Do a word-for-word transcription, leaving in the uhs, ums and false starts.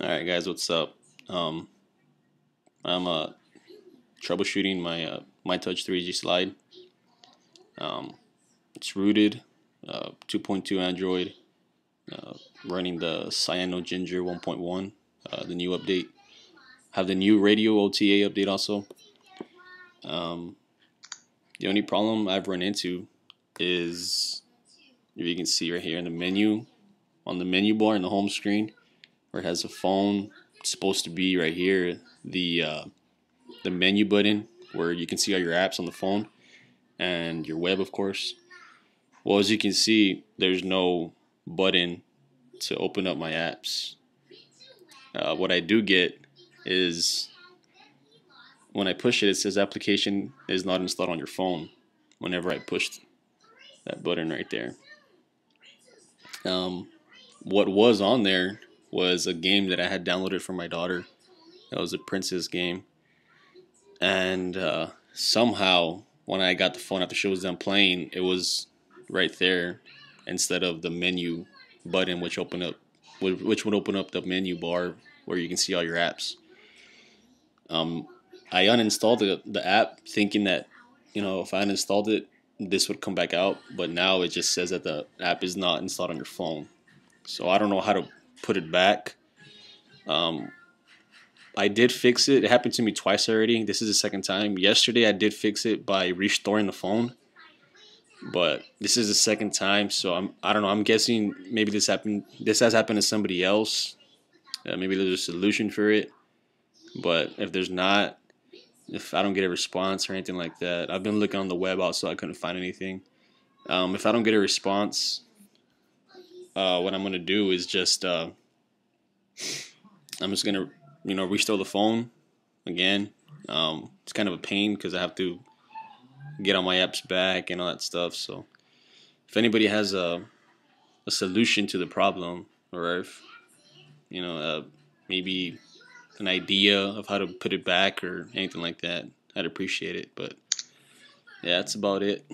Alright guys, what's up? Um, I'm uh, troubleshooting my uh, Mytouch three G Slide. Um, it's rooted, uh, two point two Android, uh, running the CyanoGinger one point one, uh, the new update. Have the new radio O T A update also. Um, the only problem I've run into is, if you can see right here in the menu, on the menu bar in the home screen, where it has a phone, it's supposed to be right here, the uh, the menu button where you can see all your apps on the phone and your web, of course. Well, as you can see, there's no button to open up my apps. Uh, what I do get is when I push it, it says application is not installed on your phone whenever I pushed that button right there. Um, what was on there was a game that I had downloaded for my daughter. That was a princess game, and uh, somehow when I got the phone after she was done playing, it was right there instead of the menu button, which opened up, which would open up the menu bar where you can see all your apps. Um, I uninstalled the the app thinking that, you know, if I uninstalled it, this would come back out, but now it just says that the app is not installed on your phone. So I don't know how to put it back. um, I did fix it. It happened to me twice already. This is the second time. Yesterday I did fix it by restoring the phone, but this is the second time, so I'm I don't know, I'm guessing maybe this happened this has happened to somebody else. Uh, maybe there's a solution for it, but if there's not, if I don't get a response or anything like that, I've been looking on the web also, I couldn't find anything. Um, if I don't get a response, Uh, what I'm gonna do is just uh, I'm just gonna you know restore the phone again. Um, it's kind of a pain because I have to get all my apps back and all that stuff. So if anybody has a a solution to the problem, or if you know uh, maybe an idea of how to put it back or anything like that, I'd appreciate it. But yeah, that's about it.